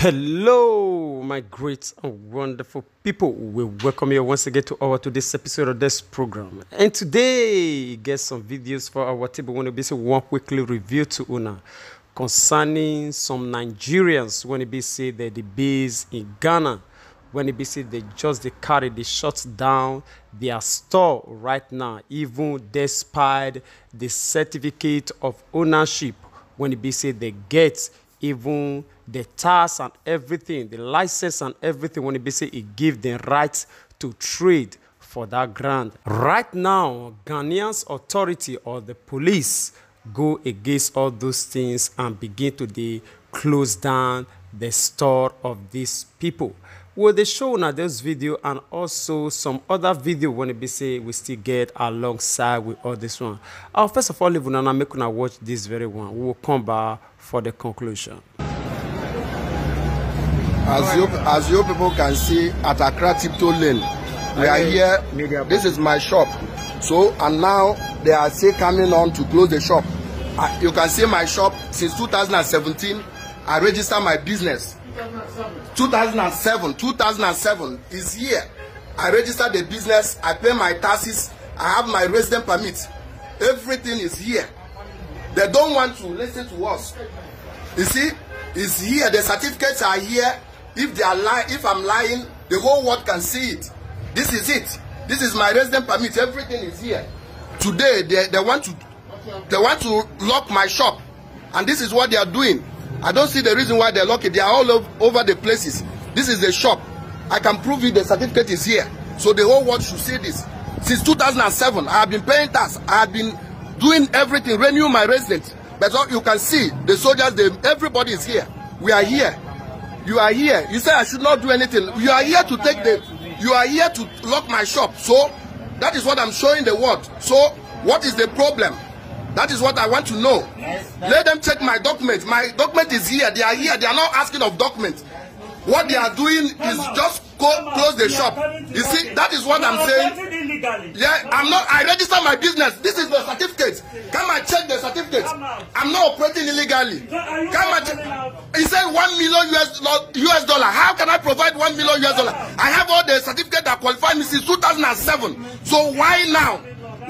Hello, my great and wonderful people. We welcome you once again to our today's episode of this program. And today, get some videos for our table. When we say one weekly review to Una concerning some Nigerians. When it be said that the base in Ghana, when it be said they just they shut down their store right now, even despite the certificate of ownership. When it be said they get. Even the tax and everything, the license and everything, when it basically gives them rights to trade for that ground. Right now, Ghanaian's authority or the police go against all those things and begin to close down the store of these people. Well, they show now this video and also some other video when it be say we still get alongside with all this one. First of all, if we not make una watch this very one, we will come back for the conclusion. As you people can see at Accra Tiptoe Lane, we are here. This is my shop. So and now they are still coming on to close the shop. You can see my shop since 2017. I registered my business. 2007 is here. I registered the business, I pay my taxes, I have my resident permit. Everything is here. They don't want to listen to us. You see, it's here. The certificates are here. If they are lying, if I'm lying, the whole world can see it. This is it. This is my resident permit. Everything is here. Today they want to lock my shop, and this is what they are doing. I don't see the reason why they're lucky. They are all over the places. This is a shop. I can prove you the certificate is here. So the whole world should see this. Since 2007, I have been paying tax. I have been doing everything, renewing my residence. But you can see the soldiers, everybody is here. We are here. You are here. You say I should not do anything. You are here to take you are here to lock my shop. So that is what I'm showing the world. So what is the problem? That is what I want to know. Let them check my document. My document is here. They are here. They are not asking of documents. What they are doing is just close the shop. You see, that is what I'm saying. Yeah, I'm not. I registered my business. This is the certificate. Come and check the certificate. I'm not operating illegally. Come and check. He said $1 million. How can I provide $1 million? I have all the certificate that qualified me since 2007. So why now?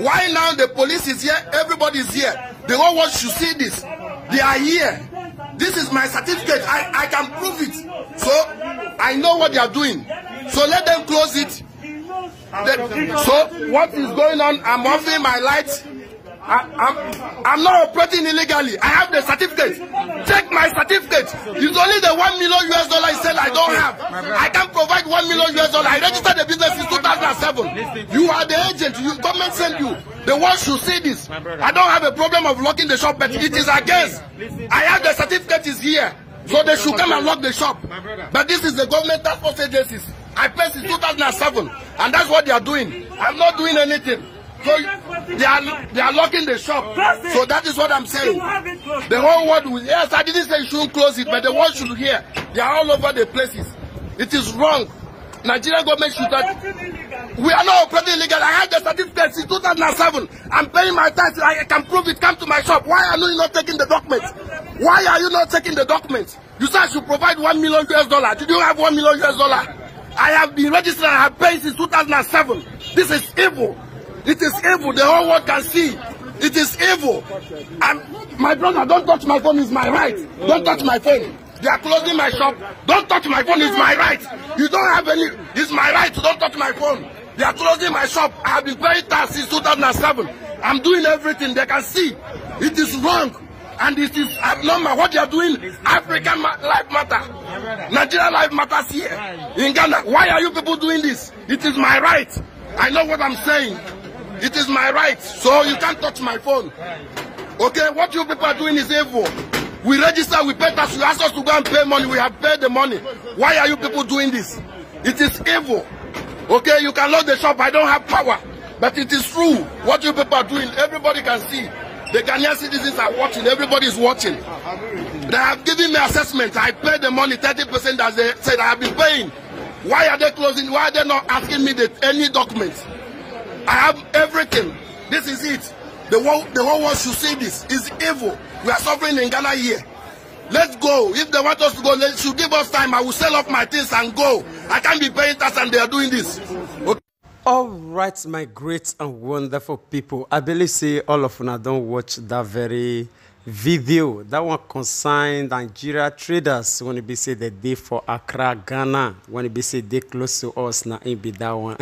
Why now the police is here, everybody is here. The whole world should see this. They are here. This is my certificate. I can prove it. So I know what they are doing. So let them close it. So what is going on? I'm offering my lights. I'm not operating illegally. I have the certificate. Check my certificate. It's only the $1 million he said I don't have. I can provide $1 million. I registered the business in 2007. You are the agent. You government sent you. The world should see this. I don't have a problem of locking the shop, but it is against. I have the certificate is here. So they should come and lock the shop. But this is the government task force agencies. I paid since 2007. And that's what they are doing. I'm not doing anything. So they are locking the shop. So that is what I'm saying. The whole world will. Yes, I didn't say you shouldn't close it, but the world should hear. They are all over the places. It is wrong. Nigerian government should not. We are not operating illegal. I had the certificate since 2007. I'm paying my tax. I can prove it. Come to my shop. Why are you not taking the documents? Why are you not taking the documents? You said I should provide $1 million. Did you have $1 million? I have been registered. I have paid since 2007. This is evil. It is evil. The whole world can see. It is evil. And my brother, don't touch my phone. It's my right. Don't touch my phone. They are closing my shop. Don't touch my phone. It's my right. You don't have any. It's my right. Don't touch my phone. They are closing my shop. I have been paying tax since 2007. I'm doing everything. They can see. It is wrong. And it is abnormal. What they are doing, African life matter. Nigerian life matters here. In Ghana. Why are you people doing this? It is my right. I know what I'm saying. It is my right, so you can't touch my phone. Okay, what you people are doing is evil. We register, we pay tax, you ask us to go and pay money, we have paid the money. Why are you people doing this? It is evil. Okay, you can lock the shop, I don't have power. But it is true, what you people are doing, everybody can see. The Ghanaian citizens are watching, everybody is watching. They have given me assessment, I paid the money, 30% as they said I have been paying. Why are they closing, why are they not asking me any documents? I have everything. This is it. The whole world should see this. It's evil. We are suffering in Ghana here. Let's go. If they want us to go, they should give us time. I will sell off my things and go. I can't be paying tax and they are doing this. Okay. All right, my great and wonderful people. I believe say all of you don't watch that very video. That one concerned Nigeria traders when it be say the day for Accra, Ghana. When it be say they close to us, now it be that one.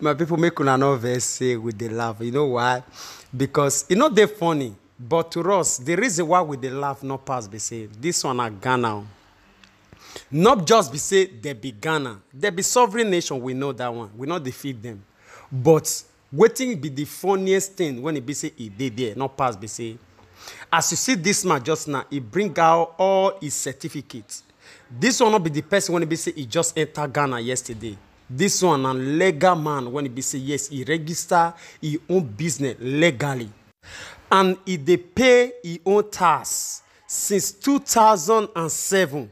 My people make una no vex say with the laugh. You know why? Because you know they're funny. But to us, the reason why we dey laugh not pass be say this one are Ghana. Not just be say they be Ghana. They be sovereign nation. We know that one. We not defeat them. But waiting be the funniest thing when it be say it did there, not pass be say. As you see this man just now, he bring out all his certificates. This one not be the person when it be say he just entered Ghana yesterday. This one a legal man when it be say yes, he register his own business legally. And he dey pay his own tax since 2007.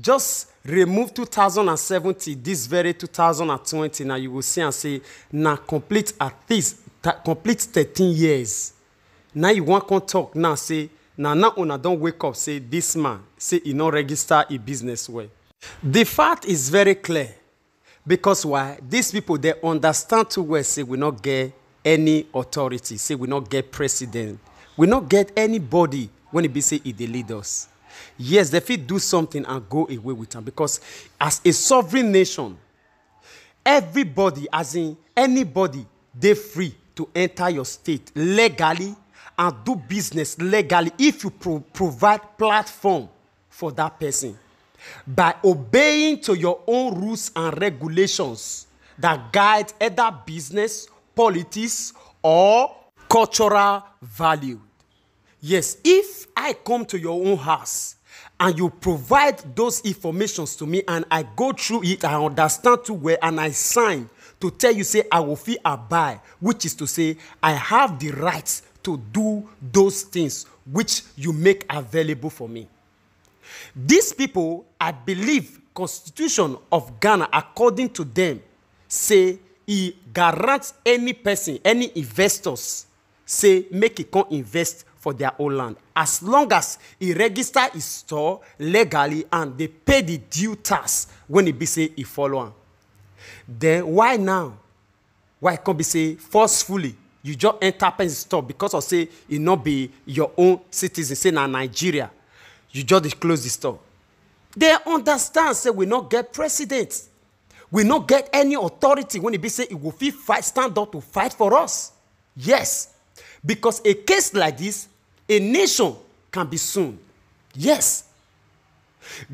Just remove 2007 to this very 2020. Now you will see and say, now complete at least, complete 13 years. Now you want to talk now, say, now una don't wake up, say, this man, say, he not register a business way. The fact is very clear. Because why? These people, they understand too well, say, we not get any authority, say we not get president, we not get anybody when it be say it they lead us. Yes, they fit do something and go away with them because as a sovereign nation, everybody, as in anybody, they free to enter your state legally and do business legally if you provide platform for that person by obeying to your own rules and regulations that guide either business, politics or cultural value. Yes, if I come to your own house and you provide those informations to me and I go through it, I understand too well and I sign to tell you, say, I will feel a buy, which is to say, I have the rights to do those things which you make available for me. These people, I believe, Constitution of Ghana, according to them, say, he guarantees any person, any investors, say, make it come invest for their own land. As long as he register his store legally and they pay the due tax when it be say he follow on. Then why now? Why can't be say forcefully you just enter his store because of say it not be your own citizen, say na Nigeria. You just close the store. They understand, say we not get precedent. We not get any authority when it be say it will fight, stand up to fight for us. Yes, because a case like this, a nation can be soon. Yes,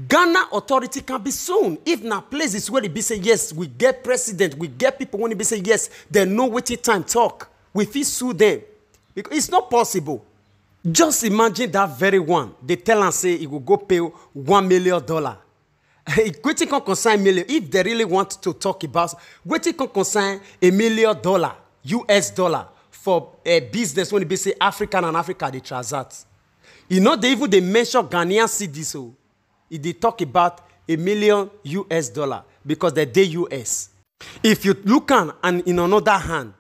Ghana authority can be soon. If na places where it be say yes, we get president, we get people when it be say yes, they no waiting time talk. We fit sue them because it's not possible. Just imagine that very one. They tell and say it will go pay $1 million. Waiting can concern million. If they really want to talk about, waiting can concern $1 million, US dollar, for a business when they say African and Africa they transact. You know they even they mention Ghanaian cedis, so they talk about $1 million because they dey US. If you look on and in another hand,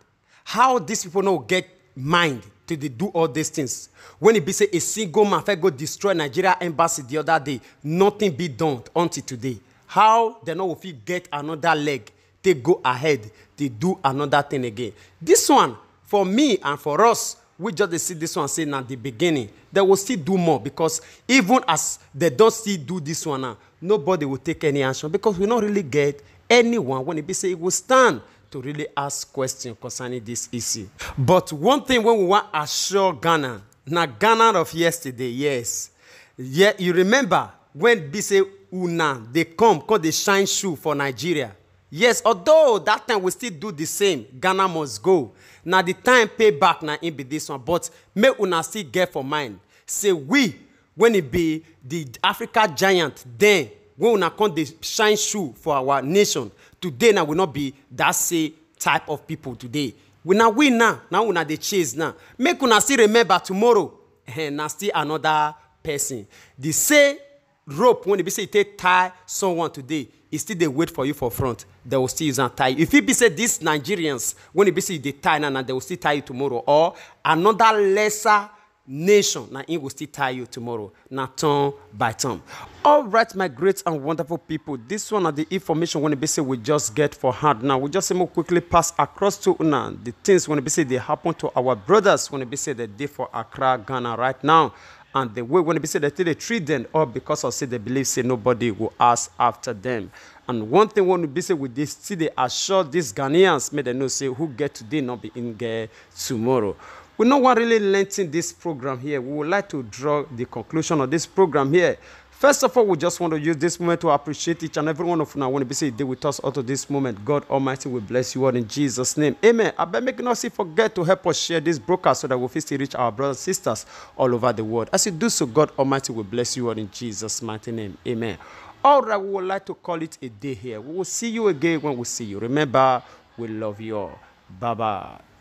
how these people now get mind to they do all these things? When it be say a single man go destroy Nigeria embassy the other day, nothing be done until today. How they know if you get another leg, they go ahead, they do another thing again. This one, for me and for us, we just see this one saying at the beginning, they will still do more because even as they don't still do this one now, nobody will take any action because we don't really get anyone when it be say it will stand to really ask questions concerning this issue. But one thing when we want to assure Ghana, now Ghana of yesterday, yes. Yeah, you remember when they say Una, they come they shine shoe for Nigeria. Yes, although that time we still do the same, Ghana must go. Now the time pay back now it be this one, but may Una still get for mine. Say we, when it be the Africa giant, then when Una come they shine shoe for our nation. Today now will not be that same type of people today. We now win now. Now we now they chase now. Make una still remember tomorrow. And now still another person. The same rope when they say they tie someone today, it's still they wait for you for front. They will still use and tie. If it be said these Nigerians when it be say they tie now, they will still tie you tomorrow or another lesser nation. Now, I will still tie you tomorrow. Now, turn by turn. All right, my great and wonderful people. This one are the information when we just get for hand. Now, we just quickly pass across to Una. The things when they happen to our brothers when they day for Accra, Ghana right now. And the way when they treat them, all because of say they believe say nobody will ask after them. And one thing when we say with this, see they assure these Ghanaians, may they know say who get today not be in get tomorrow. We know what really lent in this program here. We would like to draw the conclusion of this program here. First of all, we just want to use this moment to appreciate each and every one of you. I want to be saying, with us out of this moment. God Almighty will bless you all in Jesus' name. Amen. I bet making us forget to help us share this broadcast so that we'll still reach our brothers and sisters all over the world. As you do so, God Almighty will bless you all in Jesus' mighty name. Amen. All right, we would like to call it a day here. We will see you again when we see you. Remember, we love you all. Bye-bye.